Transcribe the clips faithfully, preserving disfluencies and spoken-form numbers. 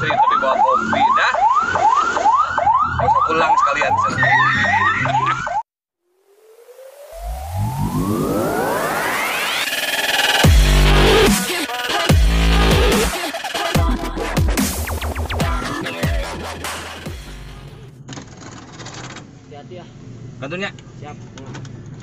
sih, tapi bawa kopi dah. Aku pulang sekalian. Hati-hati ya. Kantornya. Siap.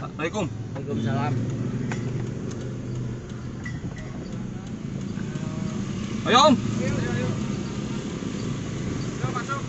Assalamualaikum. Waalaikumsalam. Ayo Om. Ayo, ayo. Ayo masuk.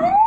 You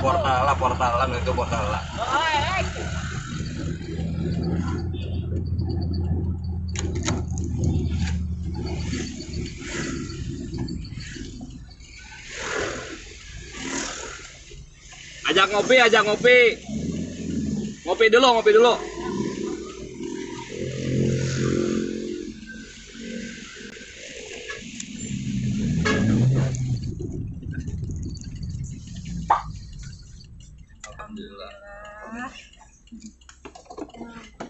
portala, portala itu portala. Ajak ngopi, ajak ngopi. Ngopi dulu, ngopi dulu. Alhamdulillah.